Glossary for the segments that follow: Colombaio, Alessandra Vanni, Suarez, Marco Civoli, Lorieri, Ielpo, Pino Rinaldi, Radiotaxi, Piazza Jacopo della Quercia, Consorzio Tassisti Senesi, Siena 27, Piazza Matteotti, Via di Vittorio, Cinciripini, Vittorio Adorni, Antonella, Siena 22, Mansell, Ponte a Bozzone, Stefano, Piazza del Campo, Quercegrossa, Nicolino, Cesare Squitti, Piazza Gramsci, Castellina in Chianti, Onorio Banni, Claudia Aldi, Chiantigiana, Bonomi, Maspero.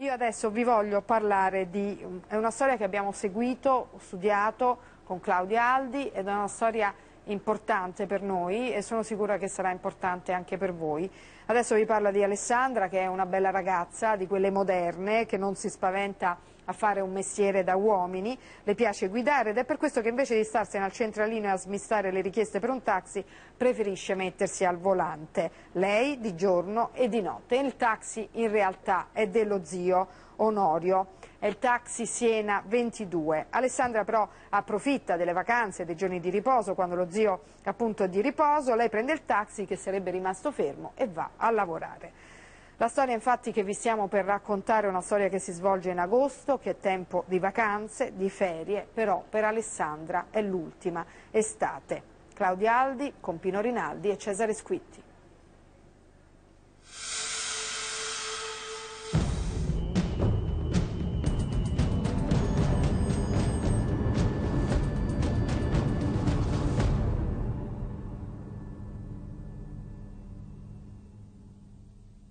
Io adesso vi voglio parlare di... è una storia che abbiamo seguito, studiato con Claudia Aldi ed è una storia importante per noi e sono sicura che sarà importante anche per voi. Adesso vi parlo di Alessandra, che è una bella ragazza, di quelle moderne, che non si spaventa a fare un mestiere da uomini, le piace guidare ed è per questo che invece di starsene al centralino e a smistare le richieste per un taxi preferisce mettersi al volante, lei di giorno e di notte. Il taxi in realtà è dello zio Onorio, è il taxi Siena 22. Alessandra però approfitta delle vacanze, dei giorni di riposo, quando lo zio appunto è di riposo, lei prende il taxi che sarebbe rimasto fermo e va a lavorare. La storia infatti che vi stiamo per raccontare è una storia che si svolge in agosto, che è tempo di vacanze, di ferie, però per Alessandra è l'ultima estate. Claudia Aldi con Pino Rinaldi e Cesare Squitti.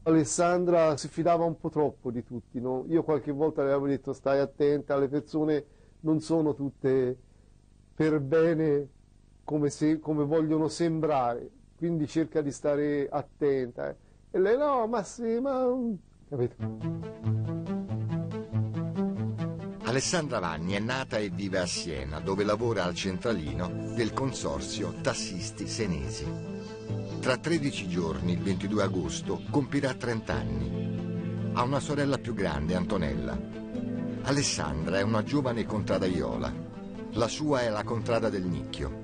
Alessandra si fidava un po' troppo di tutti, no? Io qualche volta le avevo detto stai attenta, le persone non sono tutte per bene come vogliono sembrare, quindi cerca di stare attenta. E lei no, ma sì, ma... capito? Alessandra Vanni è nata e vive a Siena, dove lavora al centralino del Consorzio Tassisti Senesi. Tra 13 giorni, il 22 agosto, compirà 30 anni. Ha una sorella più grande, Antonella. Alessandra è una giovane contradaiola. La sua è la contrada del Nicchio.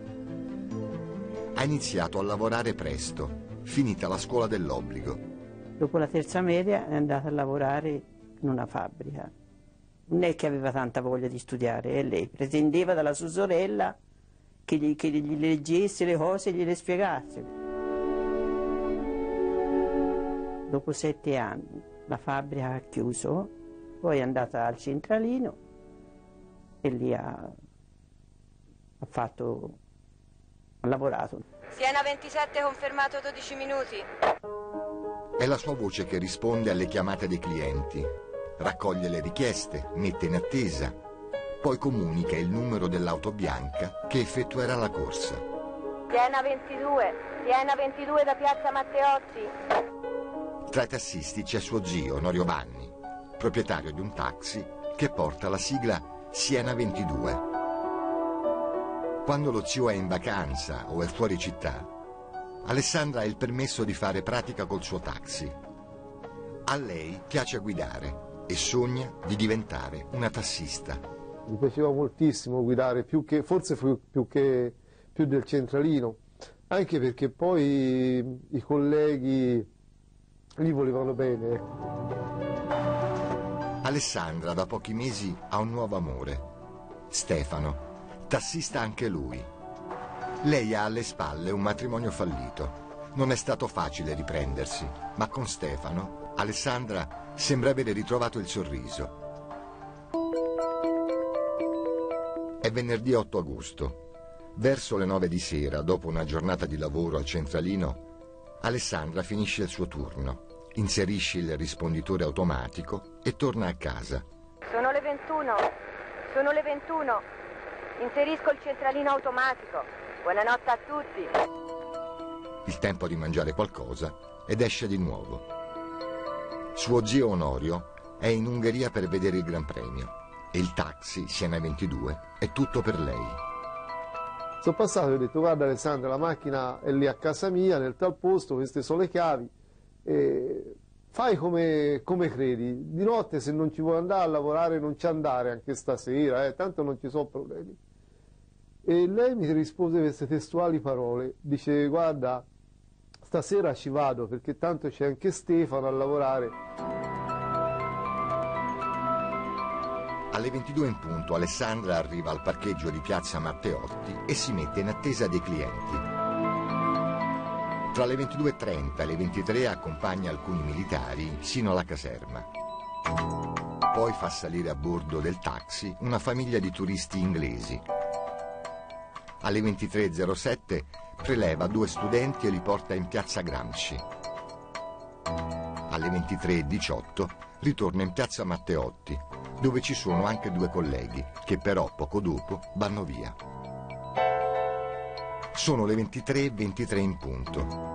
Ha iniziato a lavorare presto, finita la scuola dell'obbligo. Dopo la terza media è andata a lavorare in una fabbrica. Non è che aveva tanta voglia di studiare, lei pretendeva dalla sua sorella che gli leggesse le cose e gliele spiegasse. Dopo 7 anni la fabbrica ha chiuso, poi è andata al centralino e lì ha lavorato. Siena 27 confermato 12 minuti. È la sua voce che risponde alle chiamate dei clienti, raccoglie le richieste, mette in attesa, poi comunica il numero dell'auto bianca che effettuerà la corsa. Siena 22, Siena 22 da Piazza Matteotti. Tra i tassisti c'è suo zio, Onorio Banni, proprietario di un taxi che porta la sigla Siena 22. Quando lo zio è in vacanza o è fuori città, Alessandra ha il permesso di fare pratica col suo taxi. A lei piace guidare e sogna di diventare una tassista. Mi piaceva moltissimo guidare, forse più del centralino, anche perché poi i colleghi... lì volevano bene. Alessandra da pochi mesi ha un nuovo amore. Stefano, tassista anche lui. Lei ha alle spalle un matrimonio fallito. Non è stato facile riprendersi, ma con Stefano, Alessandra sembra avere ritrovato il sorriso. È venerdì 8 agosto. Verso le 9 di sera, dopo una giornata di lavoro al centralino, Alessandra finisce il suo turno, inserisce il risponditore automatico e torna a casa. Sono le 21, sono le 21, inserisco il centralino automatico, buonanotte a tutti. Il tempo di mangiare qualcosa ed esce di nuovo. Suo zio Onorio è in Ungheria per vedere il Gran Premio e il taxi Siena 22 è tutto per lei. Sono passato e ho detto guarda Alessandra, la macchina è lì a casa mia, nel tal posto, queste sono le chiavi, e fai come credi, di notte se non ci vuoi andare a lavorare non ci andare anche stasera, tanto non ci sono problemi. E lei mi rispose queste testuali parole, dice guarda stasera ci vado perché tanto c'è anche Stefano a lavorare. Alle 22 in punto Alessandra arriva al parcheggio di Piazza Matteotti e si mette in attesa dei clienti. Tra le 22.30 e le 23 accompagna alcuni militari sino alla caserma. Poi fa salire a bordo del taxi una famiglia di turisti inglesi. Alle 23.07 preleva 2 studenti e li porta in Piazza Gramsci. Alle 23.18 ritorna in piazza Matteotti, dove ci sono anche due colleghi, che però poco dopo vanno via. Sono le 23:23 in punto.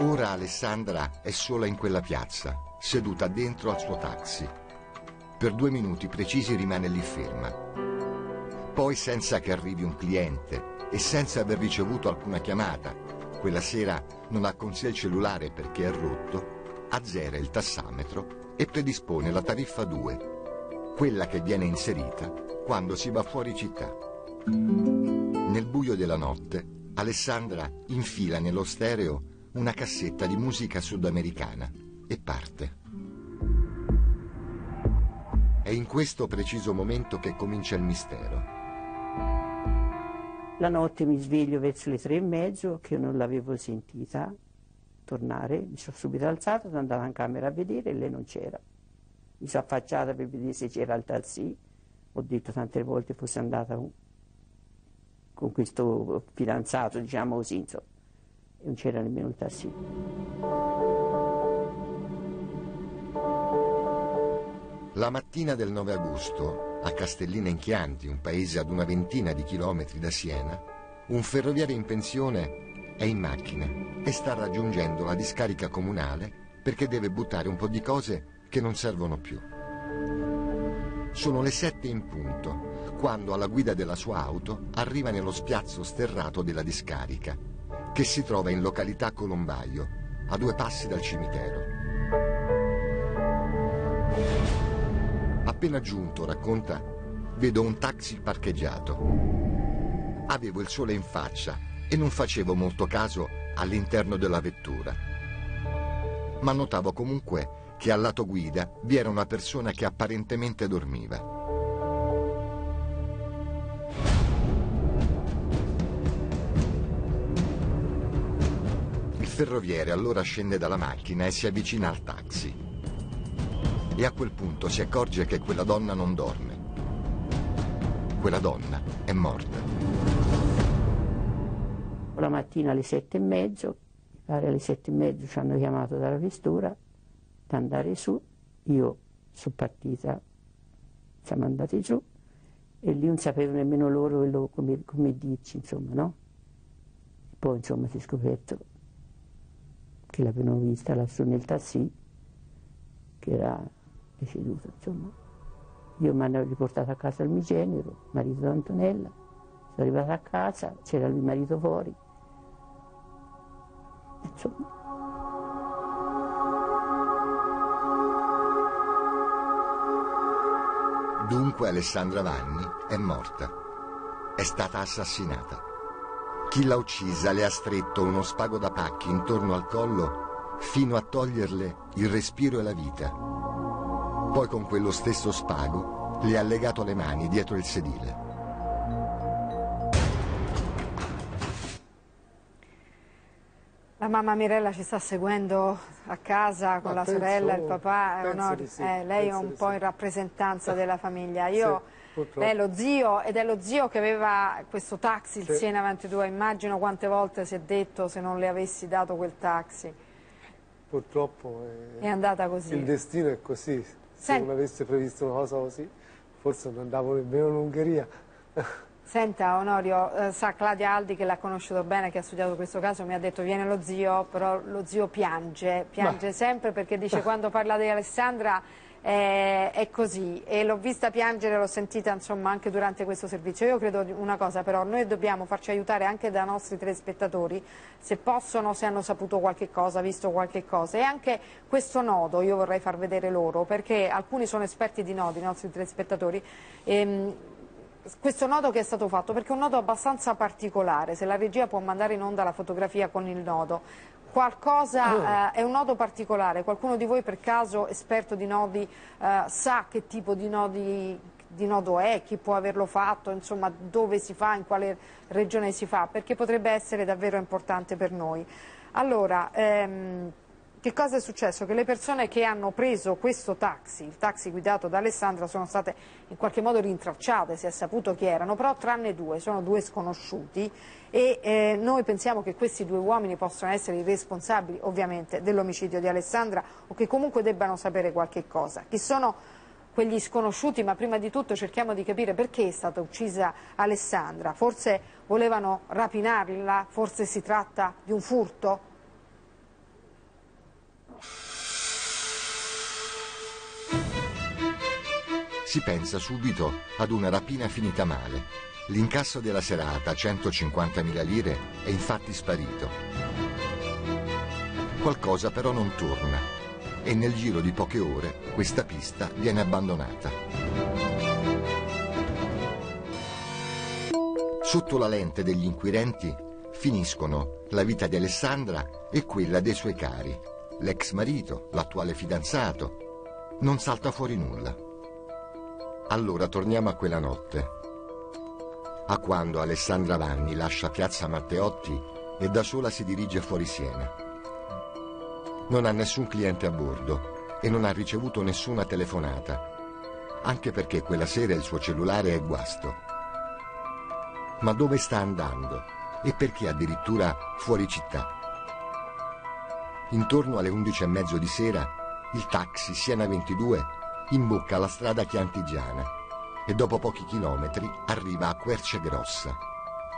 Ora Alessandra è sola in quella piazza, seduta dentro al suo taxi. Per 2 minuti precisi rimane lì ferma. Poi, senza che arrivi un cliente e senza aver ricevuto alcuna chiamata, quella sera non ha con sé il cellulare perché è rotto, azzera il tassametro e predispone la tariffa 2, quella che viene inserita quando si va fuori città. Nel buio della notte, Alessandra infila nello stereo una cassetta di musica sudamericana e parte. È in questo preciso momento che comincia il mistero. La notte mi sveglio verso le 3:30, che non l'avevo sentita tornare. Mi sono subito alzata, sono andata in camera a vedere e lei non c'era. Mi sono affacciata per vedere se c'era il taxi. Ho detto tante volte fosse andata con questo fidanzato, diciamo così, insomma. Non c'era nemmeno il taxi. La mattina del 9 agosto, a Castellina in Chianti, un paese ad una ventina di chilometri da Siena, un ferroviere in pensione è in macchina e sta raggiungendo la discarica comunale perché deve buttare un po' di cose che non servono più. Sono le 7 in punto, quando alla guida della sua auto arriva nello spiazzo sterrato della discarica, che si trova in località Colombaio, a 2 passi dal cimitero. Appena giunto, racconta, vedo un taxi parcheggiato. Avevo il sole in faccia e non facevo molto caso all'interno della vettura. Ma notavo comunque che al lato guida vi era una persona che apparentemente dormiva. Il ferroviere allora scende dalla macchina e si avvicina al taxi. E a quel punto si accorge che quella donna non dorme. Quella donna è morta. La mattina alle 7:30, mi pare alle 7:30, ci hanno chiamato dalla questura ad andare su. Io sono partita, siamo andati giù e lì non sapevano nemmeno loro come dirci, insomma, no? Poi, insomma, si è scoperto che l'avevano vista lassù nel taxi, che era deceduta, insomma. Io mi hanno riportato a casa il mio genero, marito di Antonella, sono arrivata a casa, c'era il marito fuori, insomma. Dunque Alessandra Vanni è morta, è stata assassinata. Chi l'ha uccisa le ha stretto uno spago da pacchi intorno al collo fino a toglierle il respiro e la vita. Poi con quello stesso spago le ha legato le mani dietro il sedile. La mamma Mirella ci sta seguendo a casa con la sorella, il papà. Lei è un po' in rappresentanza della famiglia. Io... Purtroppo. È lo zio, ed è lo zio che aveva questo taxi, il Siena 22, immagino quante volte si è detto se non le avessi dato quel taxi. Purtroppo è andata così. Il destino è così, se non avesse previsto una cosa così forse non andavo nemmeno in Ungheria. Senta Onorio, sa Claudia Aldi, che l'ha conosciuto bene, che ha studiato questo caso, mi ha detto viene lo zio, però lo zio piange sempre, perché dice quando parla di Alessandra è così, e l'ho vista piangere, l'ho sentita, insomma, anche durante questo servizio. Io credo una cosa però, noi dobbiamo farci aiutare anche dai nostri telespettatori, se possono, se hanno saputo qualche cosa, visto qualche cosa, e anche questo nodo io vorrei far vedere loro, perché alcuni sono esperti di nodi, i nostri telespettatori, questo nodo che è stato fatto, perché è un nodo abbastanza particolare. Se la regia può mandare in onda la fotografia con il nodo, qualcosa, è un nodo particolare. Qualcuno di voi per caso, esperto di nodi, sa che tipo di nodo è, chi può averlo fatto, insomma, dove si fa, in quale regione si fa, perché potrebbe essere davvero importante per noi. Allora, Che cosa è successo? Che le persone che hanno preso questo taxi, il taxi guidato da Alessandra, sono state in qualche modo rintracciate, si è saputo chi erano, però tranne due, sono due sconosciuti e noi pensiamo che questi due uomini possono essere i responsabili ovviamente dell'omicidio di Alessandra o che comunque debbano sapere qualche cosa. Chi sono quegli sconosciuti? Ma prima di tutto cerchiamo di capire perché è stata uccisa Alessandra, forse volevano rapinarla, forse si tratta di un furto? Si pensa subito ad una rapina finita male. L'incasso della serata, 150.000 lire, è infatti sparito. Qualcosa però non torna e nel giro di poche ore questa pista viene abbandonata. Sotto la lente degli inquirenti finiscono la vita di Alessandra e quella dei suoi cari, l'ex marito, l'attuale fidanzato. Non salta fuori nulla. Allora torniamo a quella notte, a quando Alessandra Vanni lascia Piazza Matteotti e da sola si dirige fuori Siena. Non ha nessun cliente a bordo e non ha ricevuto nessuna telefonata, anche perché quella sera il suo cellulare è guasto. Ma dove sta andando e perché addirittura fuori città? Intorno alle 11:30 di sera, il taxi Siena 22 imbocca la strada Chiantigiana e dopo pochi chilometri arriva a Quercegrossa,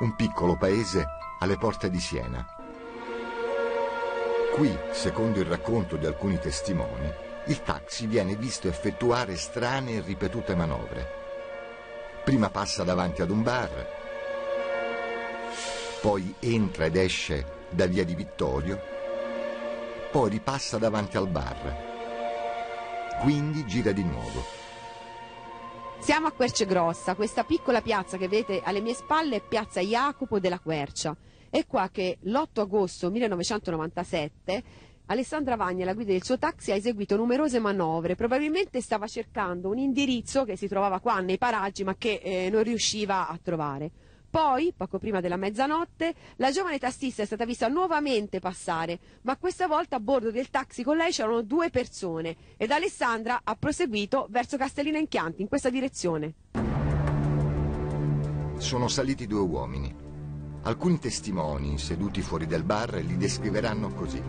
un piccolo paese alle porte di Siena. Qui, secondo il racconto di alcuni testimoni, il taxi viene visto effettuare strane e ripetute manovre. Prima passa davanti ad un bar, poi entra ed esce da Via di Vittorio, poi ripassa davanti al bar, quindi gira di nuovo. Siamo a Quercegrossa, questa piccola piazza che vedete alle mie spalle è Piazza Jacopo della Quercia. È qua che l'8 agosto 1997 Alessandra Vanni, alla guida del suo taxi, ha eseguito numerose manovre. Probabilmente stava cercando un indirizzo che si trovava qua nei paraggi ma che non riusciva a trovare. Poi, poco prima della mezzanotte, la giovane tassista è stata vista nuovamente passare, ma questa volta a bordo del taxi con lei c'erano due persone ed Alessandra ha proseguito verso Castellina in Chianti, in questa direzione. Sono saliti due uomini. Alcuni testimoni, seduti fuori del bar, li descriveranno così.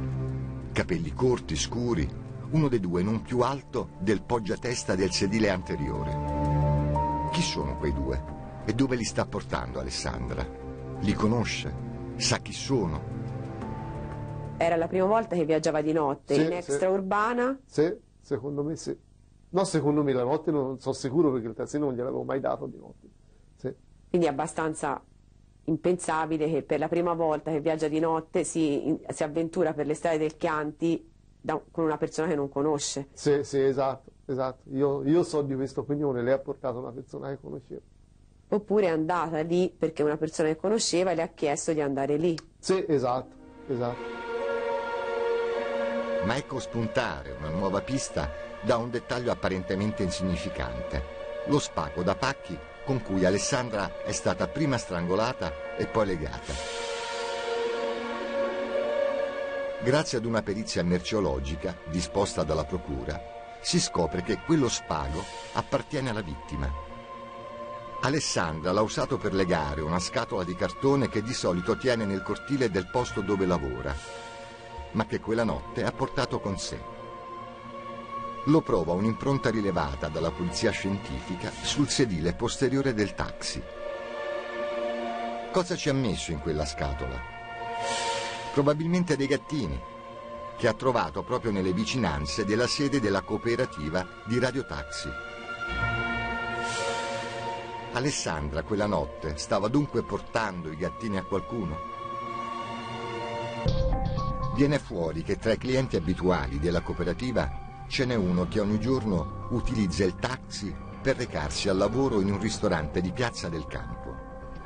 Capelli corti, scuri, uno dei due non più alto del poggiatesta del sedile anteriore. Chi sono quei due? E dove li sta portando Alessandra? Li conosce? Sa chi sono? Era la prima volta che viaggiava di notte, sì, in extraurbana? Sì, secondo me sì. No, secondo me la notte non sono sicuro perché il tassino non gliel'avevo mai dato di notte. Sì. Quindi è abbastanza impensabile che per la prima volta che viaggia di notte si avventura per le strade del Chianti con una persona che non conosce. Sì, sì, esatto, esatto. Io so di questa opinione, lei ha portato una persona che conosceva. Oppure è andata lì perché una persona che conosceva le ha chiesto di andare lì. Sì, esatto, esatto. Ma ecco spuntare una nuova pista da un dettaglio apparentemente insignificante. Lo spago da pacchi con cui Alessandra è stata prima strangolata e poi legata. Grazie ad una perizia merceologica disposta dalla procura, si scopre che quello spago appartiene alla vittima. Alessandra l'ha usato per legare una scatola di cartone che di solito tiene nel cortile del posto dove lavora, ma che quella notte ha portato con sé. Lo prova un'impronta rilevata dalla polizia scientifica sul sedile posteriore del taxi. Cosa ci ha messo in quella scatola? Probabilmente dei gattini, che ha trovato proprio nelle vicinanze della sede della cooperativa di Radiotaxi. Alessandra quella notte stava dunque portando i gattini a qualcuno. Viene fuori che tra i clienti abituali della cooperativa ce n'è uno che ogni giorno utilizza il taxi per recarsi al lavoro in un ristorante di Piazza del Campo.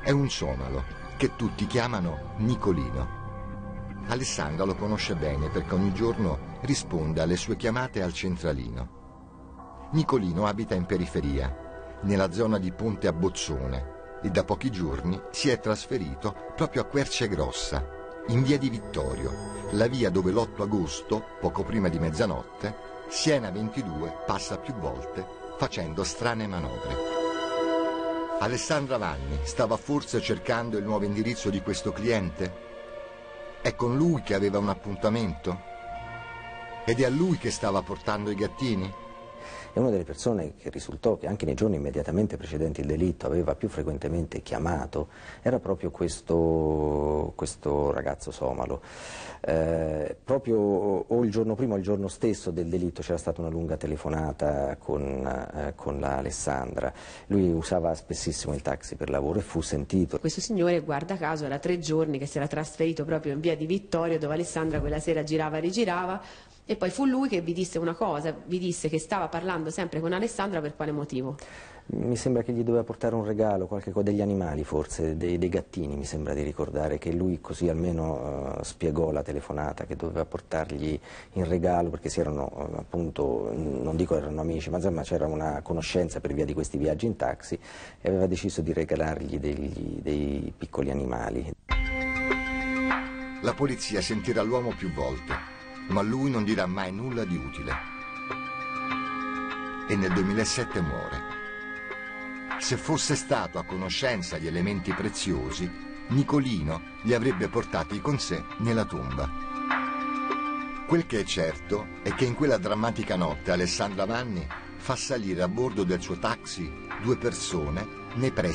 È un somalo che tutti chiamano Nicolino. Alessandra lo conosce bene perché ogni giorno risponde alle sue chiamate al centralino. Nicolino abita in periferia, nella zona di Ponte a Bozzone, e da pochi giorni si è trasferito proprio a Quercegrossa, in Via di Vittorio, la via dove l'8 agosto, poco prima di mezzanotte, Siena 22 passa più volte facendo strane manovre. Alessandra Vanni stava forse cercando il nuovo indirizzo di questo cliente? È con lui che aveva un appuntamento? Ed è a lui che stava portando i gattini? È una delle persone che risultò che anche nei giorni immediatamente precedenti il delitto aveva più frequentemente chiamato, era proprio questo ragazzo somalo. Proprio o il giorno prima o il giorno stesso del delitto c'era stata una lunga telefonata con la Alessandra. Lui usava spessissimo il taxi per lavoro e fu sentito. Questo signore, guarda caso, era 3 giorni che si era trasferito proprio in Via di Vittorio, dove Alessandra quella sera girava e rigirava. E poi fu lui che vi disse una cosa, vi disse che stava parlando sempre con Alessandra, per quale motivo? Mi sembra che gli doveva portare un regalo, qualche cosa degli animali forse, dei gattini, mi sembra di ricordare che lui così almeno spiegò la telefonata, che doveva portargli in regalo, perché si erano appunto, non dico erano amici, ma insomma c'era una conoscenza per via di questi viaggi in taxi, e aveva deciso di regalargli dei piccoli animali. La polizia sentirà l'uomo più volte, ma lui non dirà mai nulla di utile. E nel 2007 muore. Se fosse stato a conoscenza di elementi preziosi, Nicolino li avrebbe portati con sé nella tomba. Quel che è certo è che in quella drammatica notte Alessandra Vanni fa salire a bordo del suo taxi 2 persone nei pressi